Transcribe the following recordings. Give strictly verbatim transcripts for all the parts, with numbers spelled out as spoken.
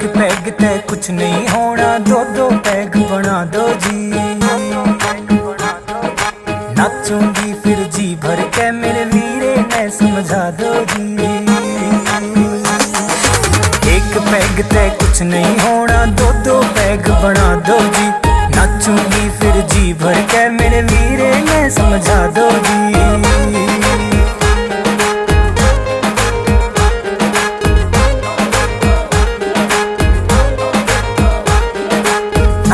एक पैग ते कुछ नहीं होना, दो दो पैग बना दो जी। नाचूंगी फिर जी भर के मेरे वीरे ने समझा दो जी। एक पैग ते कुछ नहीं होना, दो दो पैग बना दो जी। नाचूंगी फिर जी भर के मेरे वीरे ने समझा दो जी।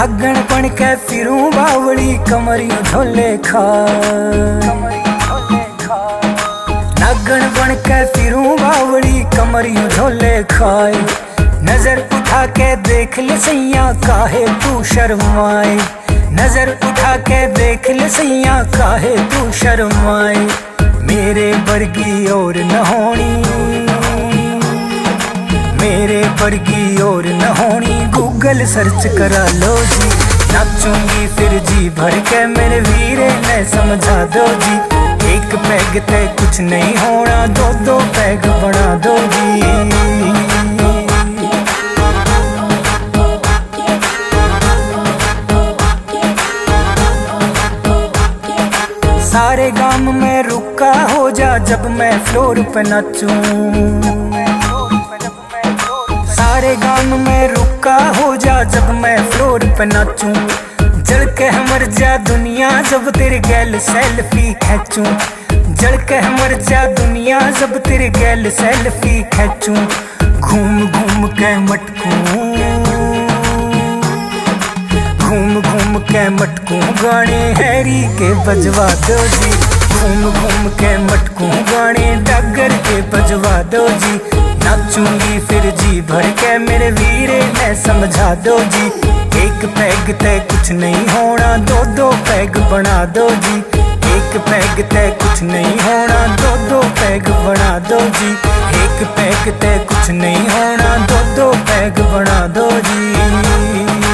अगण पण के फिरू बावड़ी कमरी झोले खा, अगण पण के फिरू बावड़ी कमरी झोले खाए। नजर उठा के देख ले सैया काहे तू शर्माए, नजर उठा के देख ले सैया काहे तू शर्माए। मेरे वर्गी और न होनी, मेरे वर्गी और न होनी, गूगल सर्च करा लो जी। नाचूंगी फिर जी भर के मेरे वीरे ने समझा दो जी। एक पैग ते कुछ नहीं होना, दो दो पैग बना दो जी। सारे गांव में रुका हो जा जब मैं फ्लोर पे नाचूं, सारे गांव में रुका हो जा जब मैं फ्लोर पे नाचूं। जल के मर जा दुनिया जब तेरे गैल सेल्फी खींचूं, जल के मर जा दुनिया जब तेरे गैल सेल्फी खींचूं। घूम घूम के मटकूं, घूम घूम के मटकूं, गाने हैरी के बजवा दो जी। घूम घूम के मटकूं, गाने डगर के बजवा दो जी। नाचूंगी फिर जी भर के मेरे वीरे ने समझा दो जी। एक पैग ते कुछ नहीं होना, दो दो पैग बना दो जी। एक पैग ते कुछ नहीं होना, दो दो पैग बना दो जी। एक पैग ते कुछ नहीं होना, दो दो पैग बना दो जी।